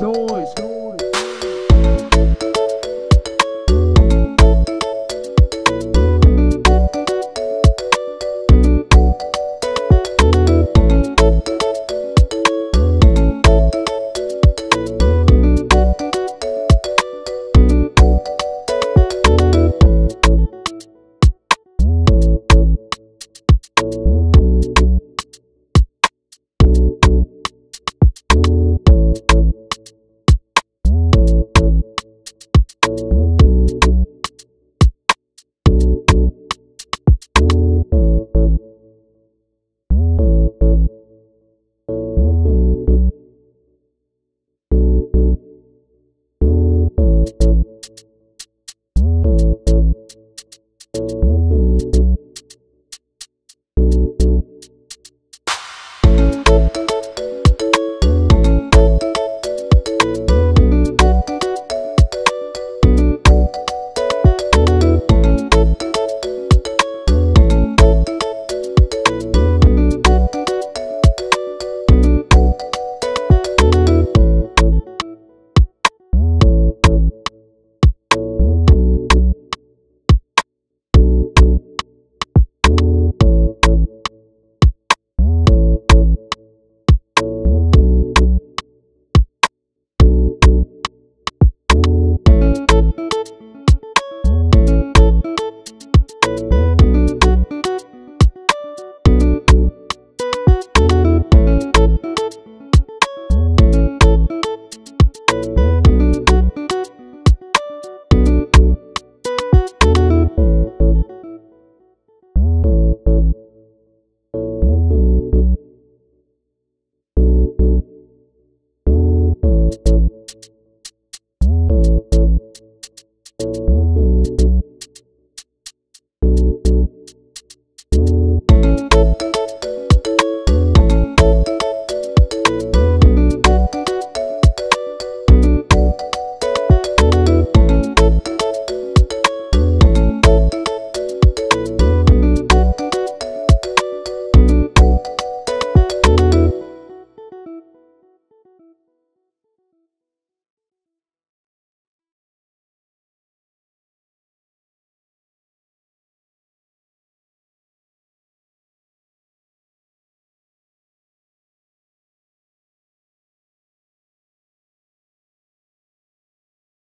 noise.